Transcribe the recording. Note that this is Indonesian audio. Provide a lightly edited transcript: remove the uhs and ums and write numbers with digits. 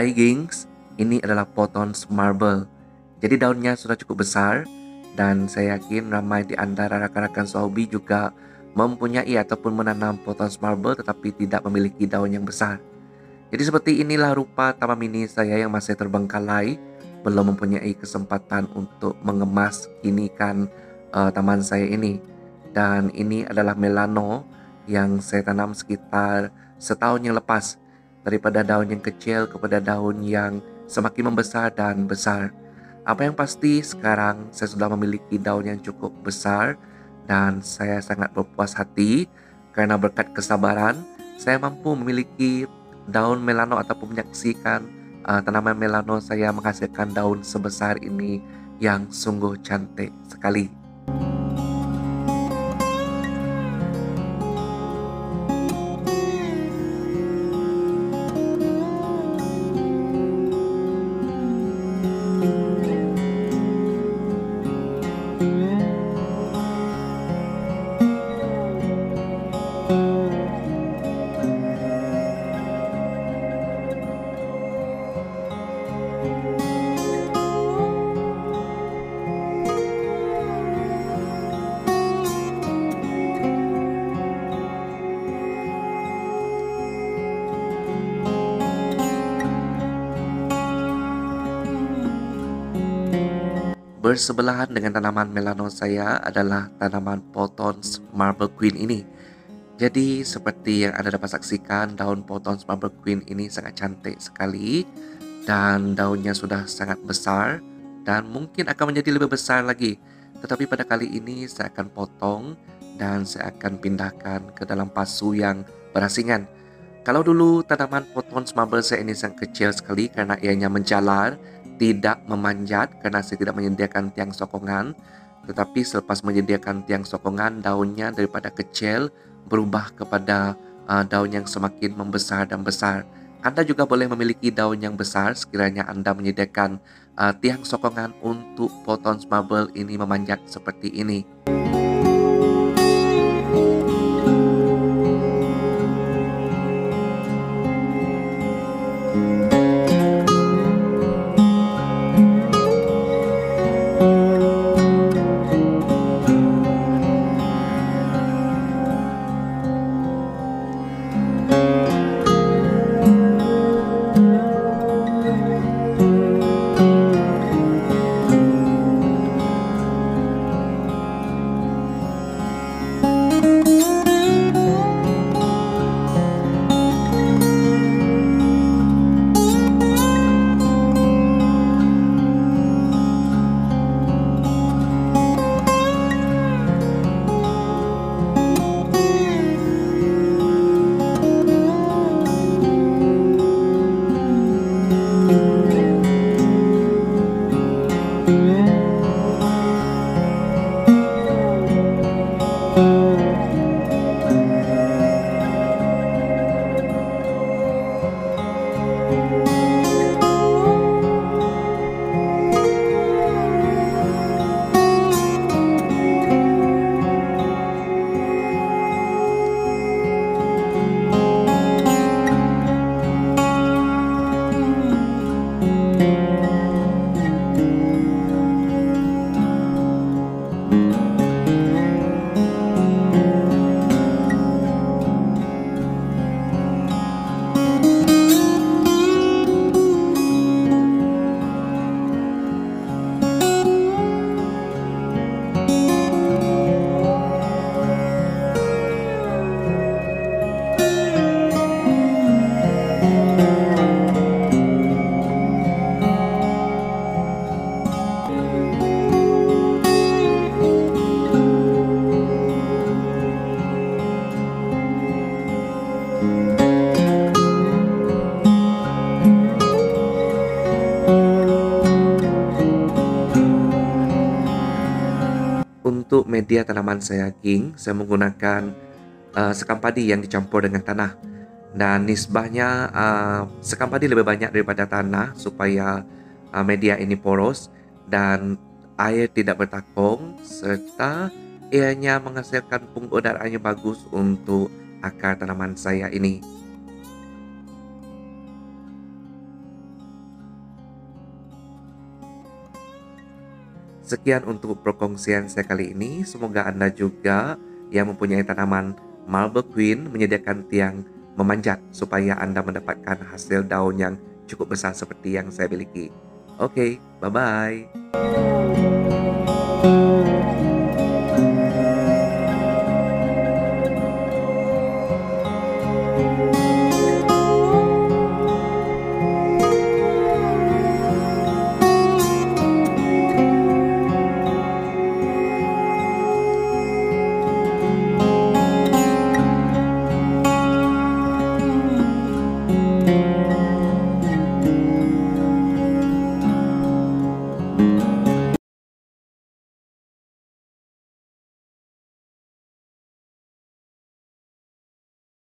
Hai gengs, ini adalah Pothos Marble. Jadi daunnya sudah cukup besar dan saya yakin ramai di antara rekan-rekan sobi juga mempunyai ataupun menanam Pothos Marble tetapi tidak memiliki daun yang besar. Jadi seperti inilah rupa taman mini saya yang masih terbengkalai, belum mempunyai kesempatan untuk mengemas kini kan taman saya ini. Dan ini adalah melano yang saya tanam sekitar setahun yang lepas, daripada daun yang kecil kepada daun yang semakin membesar dan besar. Apa yang pasti sekarang saya sudah memiliki daun yang cukup besar dan saya sangat berpuas hati karena berkat kesabaran saya mampu memiliki daun melano ataupun menyaksikan tanaman melano saya menghasilkan daun sebesar ini yang sungguh cantik sekali. Bersebelahan dengan tanaman melano saya adalah tanaman Pothos Marble Queen ini. Jadi seperti yang Anda dapat saksikan, daun Pothos Marble Queen ini sangat cantik sekali dan daunnya sudah sangat besar dan mungkin akan menjadi lebih besar lagi. Tetapi pada kali ini saya akan potong dan saya akan pindahkan ke dalam pasu yang berasingan. Kalau dulu tanaman Pothos Marble saya ini sangat kecil sekali karena ianya menjalar, tidak memanjat karena saya tidak menyediakan tiang sokongan. Tetapi selepas menyediakan tiang sokongan, daunnya daripada kecil berubah kepada daun yang semakin membesar dan besar. Anda juga boleh memiliki daun yang besar sekiranya Anda menyediakan tiang sokongan untuk Pothos Marble ini memanjat seperti ini. Untuk media tanaman saya, King, saya menggunakan sekam padi yang dicampur dengan tanah. Dan nisbahnya sekam padi lebih banyak daripada tanah supaya media ini poros dan air tidak bertakung, serta ianya menghasilkan pengudaraannya bagus untuk akar tanaman saya ini. Sekian untuk perkongsian saya kali ini. Semoga Anda juga yang mempunyai tanaman Marble Queen menyediakan tiang memanjat supaya Anda mendapatkan hasil daun yang cukup besar seperti yang saya miliki. Oke, bye-bye.